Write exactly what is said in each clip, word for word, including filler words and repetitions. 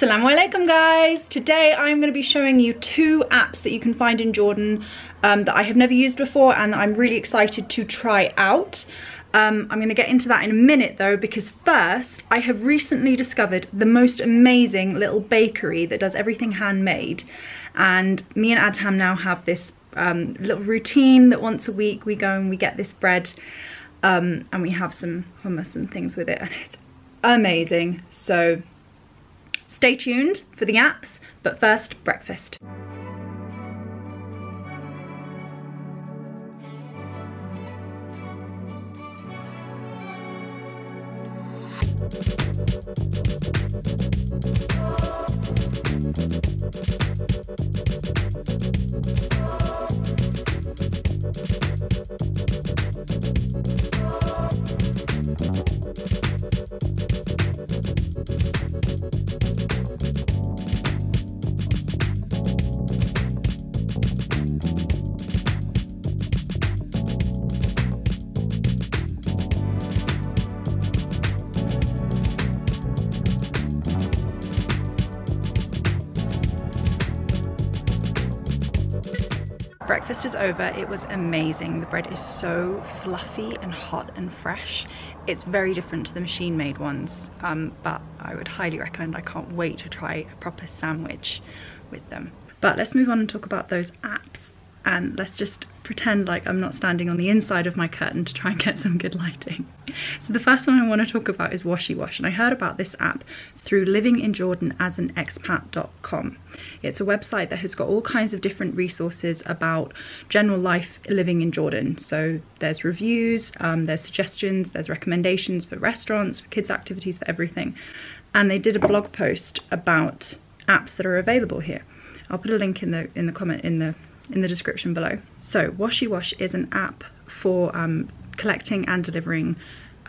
Assalamu alaikum guys. Today I'm going to be showing you two apps that you can find in Jordan um, that I have never used before and that I'm really excited to try out. Um, I'm going to get into that in a minute though, because first I have recently discovered the most amazing little bakery that does everything handmade, and me and Adham now have this um, little routine that once a week we go and we get this bread um, and we have some hummus and things with it, and it's amazing. So stay tuned for the apps, but first, breakfast. Breakfast is over. It was amazing. The bread is so fluffy and hot and fresh. It's very different to the machine-made ones, um, but I would highly recommend. I can't wait to try a proper sandwich with them. But let's move on and talk about those apps, and let's just pretend like I'm not standing on the inside of my curtain to try and get some good lighting. So the first one I want to talk about is WashyWash, and I heard about this app through living in jordan as an expat dot com. It's a website that has got all kinds of different resources about general life living in Jordan. So there's reviews, um, there's suggestions, there's recommendations for restaurants, for kids' activities, for everything. And they did a blog post about apps that are available here. I'll put a link in the in the comment in the in the description below. So WashyWash is an app for um, collecting and delivering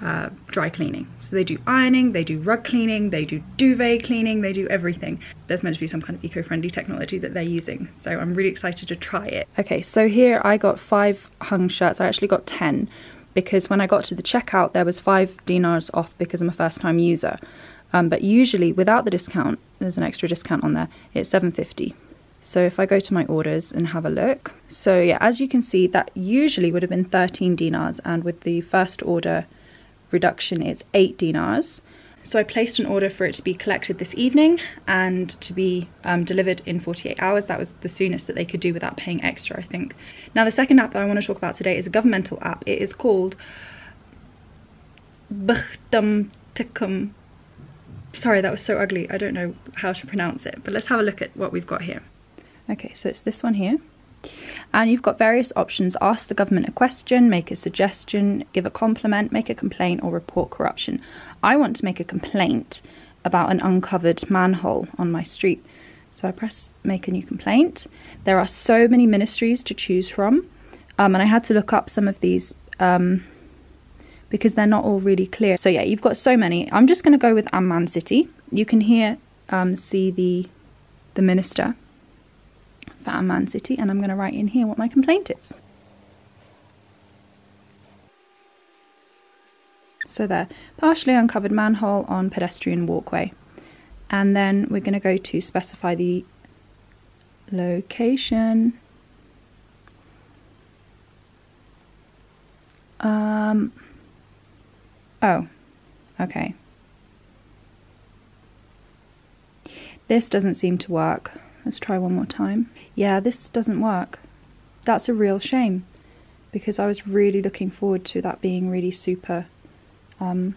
uh, dry cleaning. So they do ironing, they do rug cleaning, they do duvet cleaning, they do everything. There's meant to be some kind of eco-friendly technology that they're using, so I'm really excited to try it. Okay, so here I got five hung shirts. I actually got ten, because when I got to the checkout there was five dinars off because I'm a first-time user. Um, but usually without the discount, there's an extra discount on there, it's seven fifty. So if I go to my orders and have a look, so yeah, as you can see, that usually would have been thirteen dinars, and with the first order reduction it's eight dinars. So I placed an order for it to be collected this evening and to be um, delivered in forty-eight hours. That was the soonest that they could do without paying extra, I think. Now the second app that I want to talk about today is a governmental app. It is called Bخدمتكم. Sorry, that was so ugly. I don't know how to pronounce it, but let's have a look at what we've got here. Okay, so it's this one here, and you've got various options. Ask the government a question, make a suggestion, give a compliment, make a complaint, or report corruption. I want to make a complaint about an uncovered manhole on my street. So I press make a new complaint. There are so many ministries to choose from, um, and I had to look up some of these um, because they're not all really clear. So yeah, you've got so many. I'm just going to go with Amman City. You can here um, see the, the minister for Amman City, and I'm going to write in here what my complaint is. So there, partially uncovered manhole on pedestrian walkway. And then we're going to go to specify the location. Um, oh, okay. This doesn't seem to work. Let's try one more time. Yeah, this doesn't work. That's a real shame, because I was really looking forward to that being really super, um,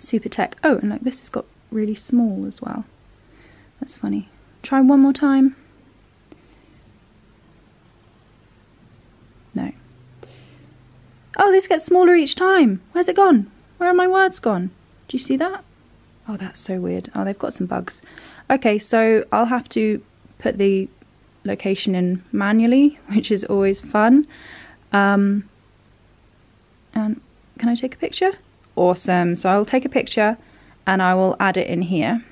super tech. Oh, and like this has got really small as well. That's funny. Try one more time. No. Oh, this gets smaller each time. Where's it gone? Where are my words gone? Do you see that? Oh, that's so weird. Oh, they've got some bugs. Okay, so I'll have to put the location in manually, which is always fun. Um, and can I take a picture? Awesome. So I'll take a picture and I will add it in here.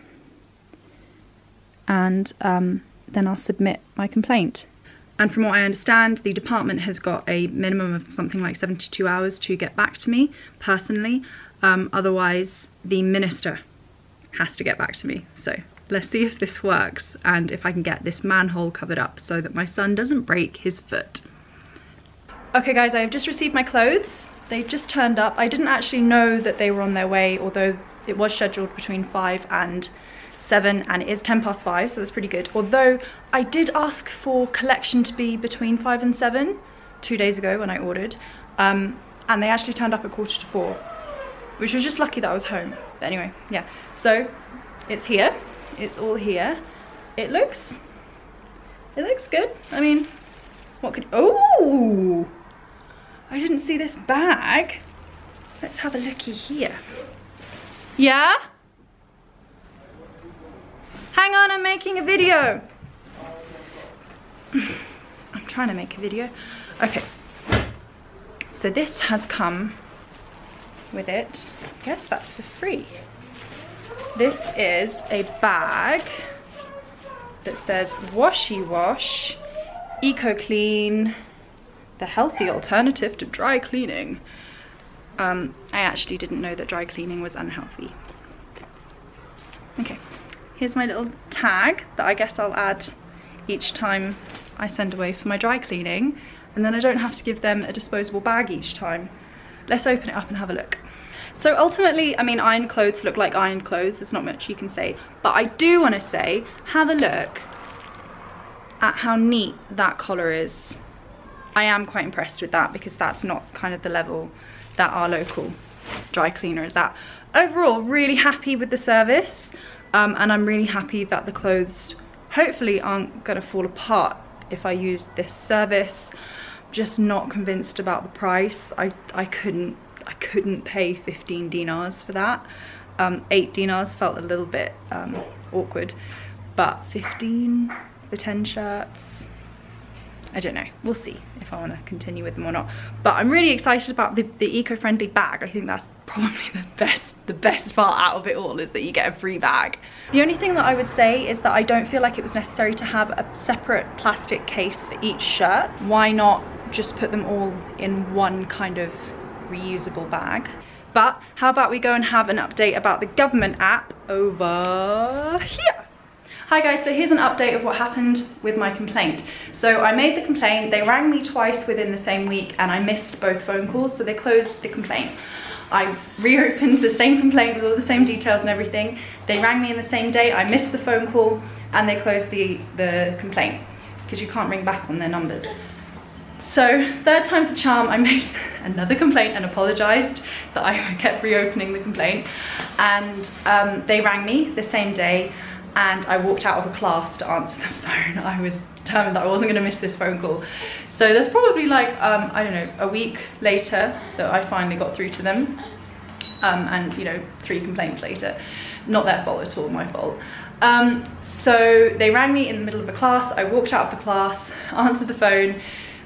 And um, then I'll submit my complaint. And from what I understand, the department has got a minimum of something like seventy-two hours to get back to me personally. Um, otherwise, the minister has to get back to me. So Let's see if this works and if I can get this manhole covered up so that my son doesn't break his foot. Okay guys, I have just received my clothes. They've just turned up. I didn't actually know that they were on their way, although it was scheduled between five and seven, and it is ten past five, so that's pretty good. Although I did ask for collection to be between five and seven two days ago when I ordered, um, and they actually turned up at quarter to four, which was just lucky that I was home. But anyway, yeah, so it's here. It's all here. It looks, it looks good. I mean, what could, oh, I didn't see this bag. Let's have a looky here. Yeah? Hang on, I'm making a video. I'm trying to make a video. Okay. So this has come with it. I guess that's for free. This is a bag that says WashyWash, Eco Clean, the healthy alternative to dry cleaning. Um, I actually didn't know that dry cleaning was unhealthy. Okay, here's my little tag that I guess I'll add each time I send away for my dry cleaning, and then I don't have to give them a disposable bag each time. Let's open it up and have a look. So ultimately, I mean, ironed clothes look like ironed clothes. There's not much you can say, but I do want to say, have a look at how neat that collar is. I am quite impressed with that, because that's not kind of the level that our local dry cleaner is at. Overall, really happy with the service, um, and I'm really happy that the clothes hopefully aren't going to fall apart if I use this service. Just not convinced about the price. I, I couldn't I couldn't pay fifteen dinars for that. Um, eight dinars felt a little bit um, awkward, but fifteen for ten shirts? I don't know, we'll see if I want to continue with them or not. But I'm really excited about the, the eco-friendly bag. I think that's probably the best the best part out of it all, is that you get a free bag. The only thing that I would say is that I don't feel like it was necessary to have a separate plastic case for each shirt. Why not just put them all in one kind of reusable bag? But how about we go and have an update about the government app over here? Hi guys, so here's an update of what happened with my complaint. So I made the complaint, they rang me twice within the same week and I missed both phone calls, so they closed the complaint. I reopened the same complaint with all the same details and everything. They rang me in the same day, I missed the phone call, and they closed the, the complaint, because you can't ring back on their numbers. So third time's a charm, I made another complaint and apologised that I kept reopening the complaint. And um, they rang me the same day, and I walked out of a class to answer the phone. I was determined that I wasn't going to miss this phone call. So there's probably like, um, I don't know, a week later that I finally got through to them. Um, and, you know, three complaints later. Not their fault at all, my fault. Um, so they rang me in the middle of a class, I walked out of the class, answered the phone.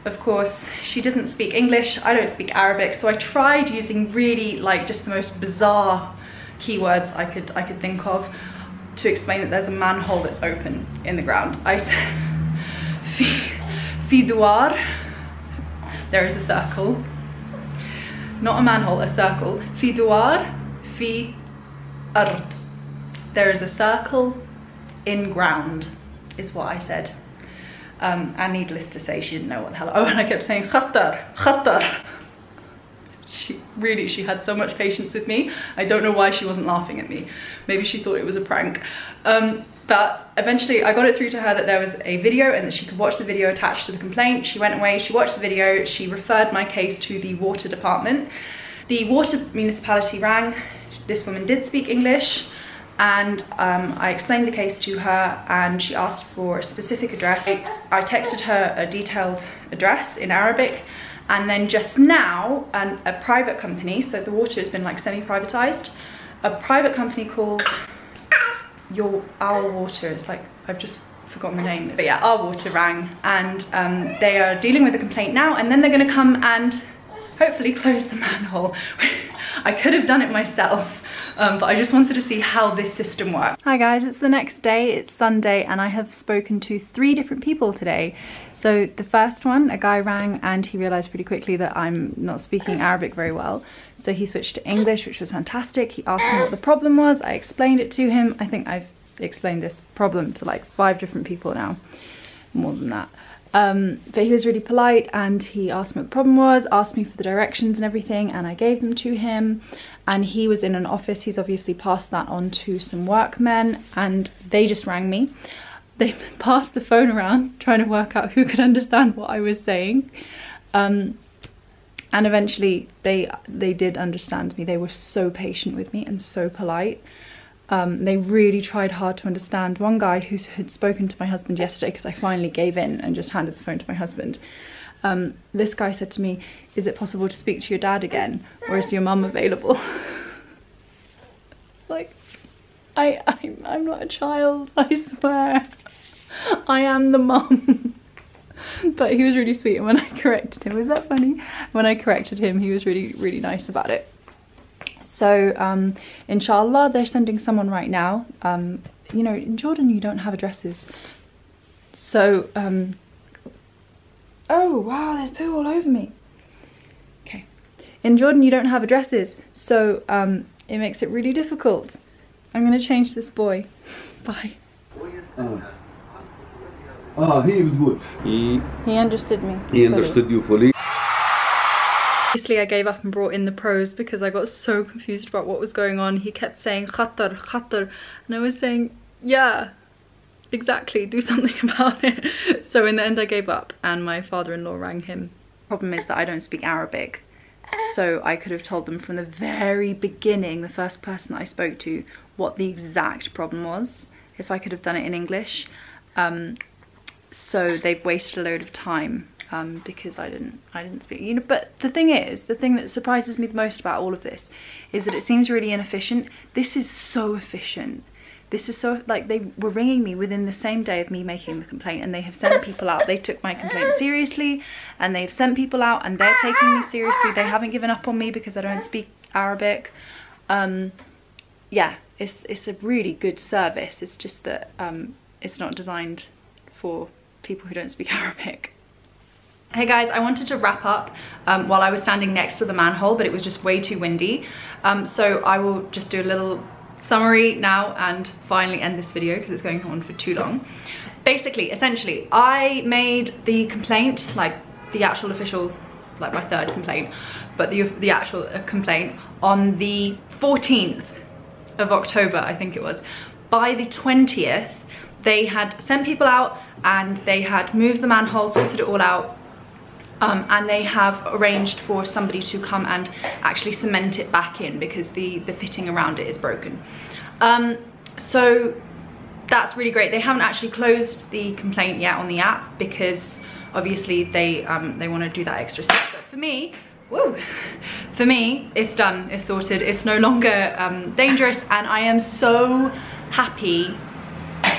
Of course, she doesn't speak English, I don't speak Arabic, so I tried using really like just the most bizarre keywords I could I could think of to explain that there's a manhole that's open in the ground. I said, fi duwar, there is a circle, not a manhole, a circle. Fi duwar, fi ard, there is a circle in ground, is what I said. Um, and needless to say, she didn't know what the hell. Oh, and I kept saying khatar, khatar. She really, she had so much patience with me. I don't know why she wasn't laughing at me. Maybe she thought it was a prank. Um, but eventually I got it through to her that there was a video and that she could watch the video attached to the complaint. She went away, she watched the video, she referred my case to the water department. The water municipality rang. This woman did speak English. And um, I explained the case to her, and she asked for a specific address. I, I texted her a detailed address in Arabic, and then just now, an, a private company, so the water has been like semi-privatized, a private company called Your Our Water, it's like, I've just forgotten the name, but yeah, Our Water rang, and um, they are dealing with a complaint now, and then they're going to come and hopefully close the manhole. I could have done it myself, um, but I just wanted to see how this system works. Hi guys, it's the next day, it's Sunday, and I have spoken to three different people today. So the first one, a guy rang and he realised pretty quickly that I'm not speaking Arabic very well. So he switched to English, which was fantastic. He asked me what the problem was, I explained it to him. I think I've explained this problem to like five different people now, more than that. Um, but he was really polite, and he asked me what the problem was, asked me for the directions and everything, and I gave them to him. And he was in an office, he's obviously passed that on to some workmen, and they just rang me. They passed the phone around trying to work out who could understand what I was saying. Um, and eventually they they did understand me. They were so patient with me and so polite. Um, they really tried hard to understand. One guy who had spoken to my husband yesterday, because I finally gave in and just handed the phone to my husband, um, this guy said to me, "Is it possible to speak to your dad again, or is your mum available?" Like, I, I'm, I'm not a child, I swear. I am the mum. But he was really sweet, and when I corrected him, was that funny? When I corrected him, he was really, really nice about it. So, um, inshallah, they're sending someone right now. Um, you know, in Jordan, you don't have addresses. So, um, oh, wow, there's poo all over me. Okay. In Jordan, you don't have addresses. So, um, it makes it really difficult. I'm going to change this boy. Bye. Oh. Oh, he was good. He, he understood me. He understood you fully. Obviously, I gave up and brought in the pros because I got so confused about what was going on. He kept saying khatar, khatar, and I was saying, yeah, exactly, do something about it. So in the end I gave up, and my father-in-law rang him. Problem is that I don't speak Arabic, so I could have told them from the very beginning, the first person that I spoke to, what the exact problem was, if I could have done it in English. Um, so they've wasted a load of time. Um, because I didn't, I didn't speak, you know. But the thing is, the thing that surprises me the most about all of this is that it seems really inefficient. This is so efficient. This is so, like, they were ringing me within the same day of me making the complaint, and they have sent people out. They took my complaint seriously, and they've sent people out, and they're taking me seriously. They haven't given up on me because I don't speak Arabic. Um, yeah, it's, it's a really good service. It's just that um, it's not designed for people who don't speak Arabic. Hey guys, I wanted to wrap up um, while I was standing next to the manhole, but it was just way too windy. Um, so I will just do a little summary now and finally end this video because it's going on for too long. Basically, essentially, I made the complaint, like the actual official, like my third complaint, but the, the actual complaint on the fourteenth of October, I think it was. By the twentieth, they had sent people out and they had moved the manhole, sorted it all out. Um, and they have arranged for somebody to come and actually cement it back in because the, the fitting around it is broken. Um, so that's really great. They haven't actually closed the complaint yet on the app because obviously they, um, they want to do that extra step. But for me, whoa, for me, it's done, it's sorted, it's no longer um, dangerous, and I am so happy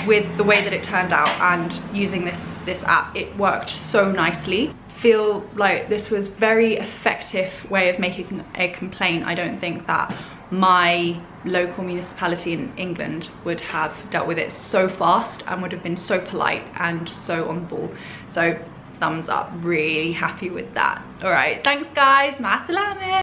with the way that it turned out and using this, this app. It worked so nicely. Feel like this was very effective way of making a complaint. I don't think that my local municipality in England would have dealt with it so fast and would have been so polite and so on the ball. So thumbs up, really happy with that. All right, thanks guys, ma salame.